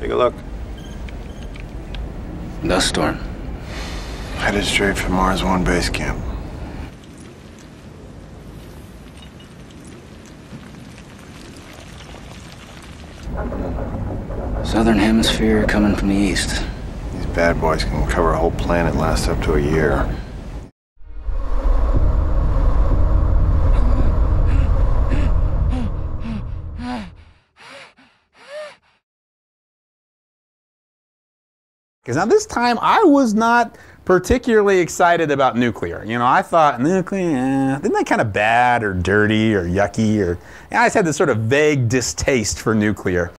Take a look. Dust storm. Headed straight for Mars One base camp. Southern hemisphere coming from the east. These bad boys can cover a whole planet, last up to a year. Because now this time I was not particularly excited about nuclear. You know, I thought nuclear, isn't that kind of bad or dirty or yucky? Or I just had this sort of vague distaste for nuclear.